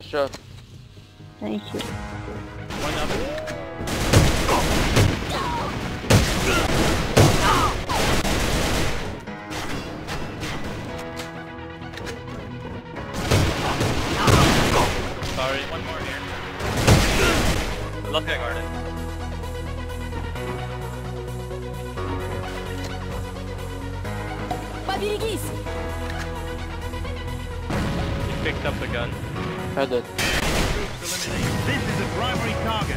Sure. Thank you. Sorry, one more here. I love that garden. Берегись! He picked up the gun. I did. This is a primary target.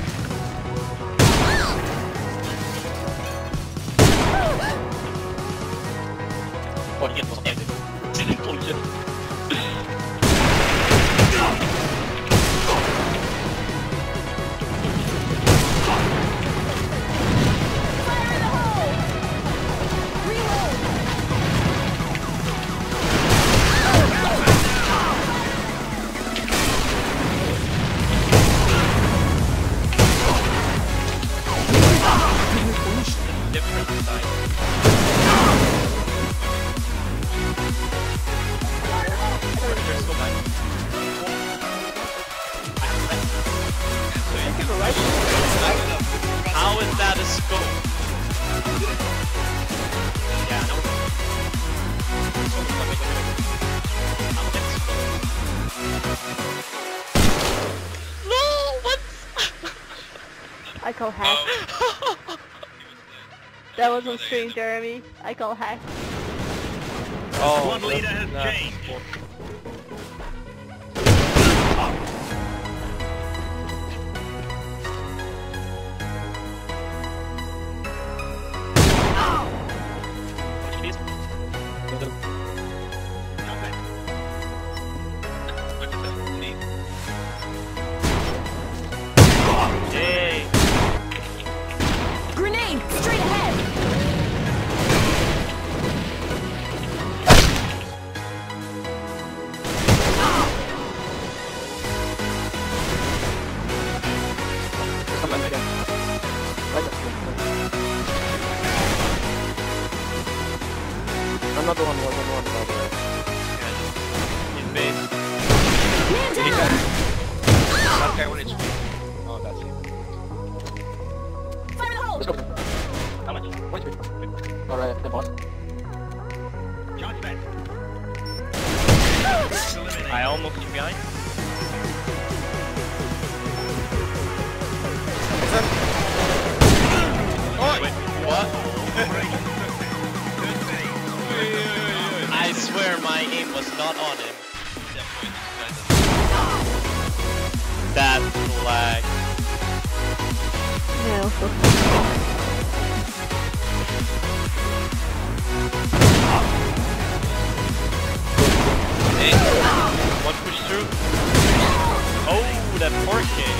How is that a scope? No, what? I call hack. That was on stream, Jeremy. I call hack. Oh, one leader has changed. Another one was on one, by the way. In base. That guy went in street. Oh, that's him. Fire in the hole! Let's go. How much? 1 HP. Alright, the boss. Charge back. I almost came behind. Wait, what? I swear my aim was not on him. That flag. No. Hey, one push through. Oh, that pork game.